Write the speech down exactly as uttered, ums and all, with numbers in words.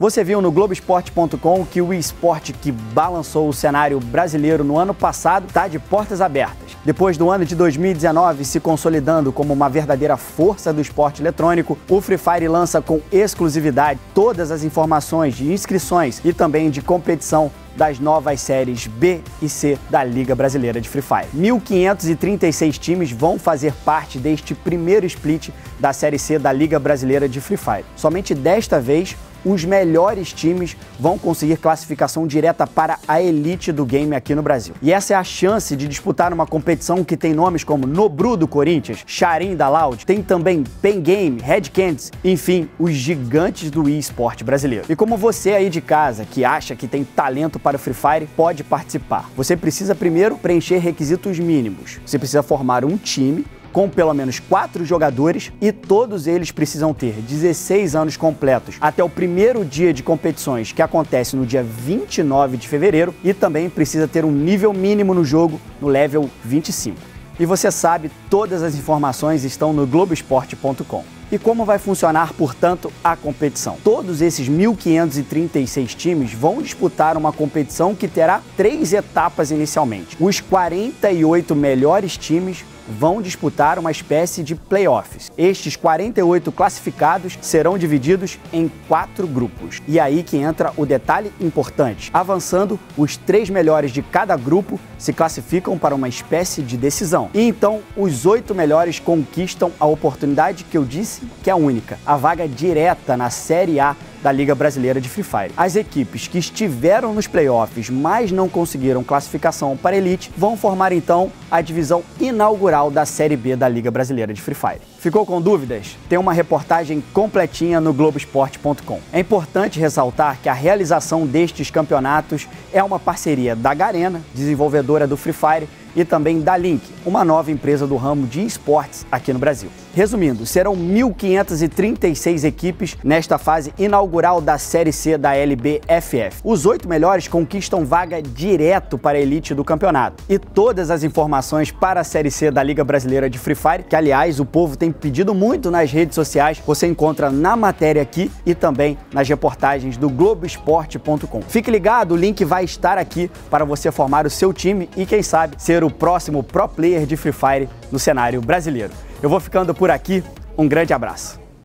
Você viu no Globo esporte ponto com que o esporte que balançou o cenário brasileiro no ano passado está de portas abertas. Depois do ano de dois mil e dezenove se consolidando como uma verdadeira força do esporte eletrônico, o Free Fire lança com exclusividade todas as informações de inscrições e também de competição das novas séries B e C da Liga Brasileira de Free Fire. mil quinhentos e trinta e seis times vão fazer parte deste primeiro split da série C da Liga Brasileira de Free Fire. Somente desta vez, os melhores times vão conseguir classificação direta para a elite do game aqui no Brasil. E essa é a chance de disputar uma competição que tem nomes como Nobru do Corinthians, Charim da Loud, tem também Pengame, Red Candy, enfim, os gigantes do e-sport brasileiro. E como você aí de casa que acha que tem talento para o Free Fire, pode participar. Você precisa primeiro preencher requisitos mínimos. Você precisa formar um time com pelo menos quatro jogadores e todos eles precisam ter dezesseis anos completos até o primeiro dia de competições, que acontece no dia vinte e nove de fevereiro, e também precisa ter um nível mínimo no jogo no level vinte e cinco. E você sabe, todas as informações estão no Globo esporte ponto com. E como vai funcionar, portanto, a competição? Todos esses mil quinhentos e trinta e seis times vão disputar uma competição que terá três etapas inicialmente. Os quarenta e oito melhores times vão disputar uma espécie de playoffs. Estes quarenta e oito classificados serão divididos em quatro grupos. E aí que entra o detalhe importante. Avançando, os três melhores de cada grupo se classificam para uma espécie de decisão. E então, os oito melhores conquistam a oportunidade que eu disse que é única, a vaga direta na Série A da Liga Brasileira de Free Fire. As equipes que estiveram nos playoffs, mas não conseguiram classificação para a elite, vão formar então a divisão inaugural da Série B da Liga Brasileira de Free Fire. Ficou com dúvidas? Tem uma reportagem completinha no Globo esporte ponto com. É importante ressaltar que a realização destes campeonatos é uma parceria da Garena, desenvolvedora do Free Fire, e também da Link, uma nova empresa do ramo de esportes aqui no Brasil. Resumindo, serão mil quinhentos e trinta e seis equipes nesta fase inaugural da Série C da L B F F. Os oito melhores conquistam vaga direto para a elite do campeonato. E todas as informações para a Série C da Liga Brasileira de Free Fire, que aliás o povo tem pedido muito nas redes sociais, você encontra na matéria aqui e também nas reportagens do Globo esporte ponto com. Fique ligado, o link vai estar aqui para você formar o seu time e quem sabe ser o próximo pro player de Free Fire no cenário brasileiro. Eu vou ficando por aqui, um grande abraço.